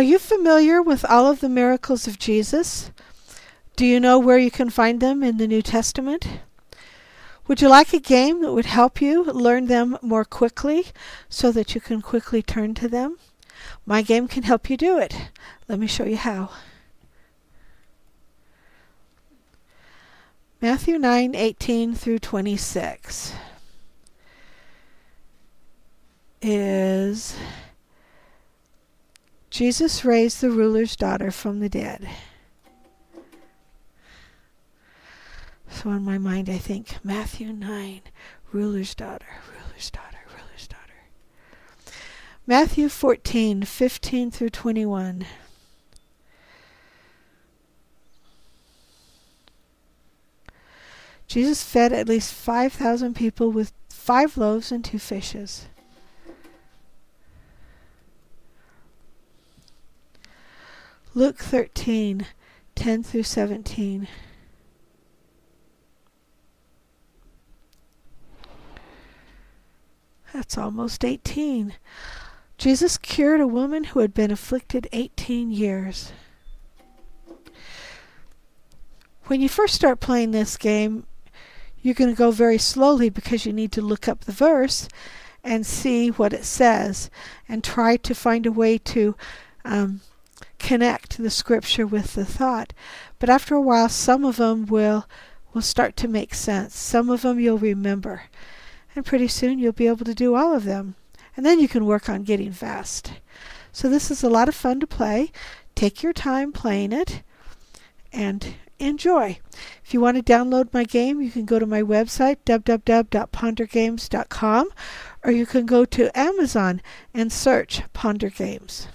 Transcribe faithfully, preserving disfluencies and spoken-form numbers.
Are you familiar with all of the miracles of Jesus? Do you know where you can find them in the New Testament? Would you like a game that would help you learn them more quickly so that you can quickly turn to them? My game can help you do it. Let me show you how. Matthew nine eighteen through twenty-six is Jesus raised the ruler's daughter from the dead. So in my mind I think, Matthew nine, ruler's daughter, ruler's daughter, ruler's daughter. Matthew fourteen, fifteen through twenty-one. Jesus fed at least five thousand people with five loaves and two fishes. Luke thirteen, ten through seventeen. That's almost eighteen. Jesus cured a woman who had been afflicted eighteen years. When you first start playing this game, you're going to go very slowly because you need to look up the verse and see what it says and try to find a way to um, connect the scripture with the thought. But after a while, some of them will, will start to make sense. Some of them you'll remember. And pretty soon you'll be able to do all of them. And then you can work on getting fast. So this is a lot of fun to play. Take your time playing it and enjoy. If you want to download my game, you can go to my website, w w w dot ponder games dot com, or you can go to Amazon and search Ponder Games.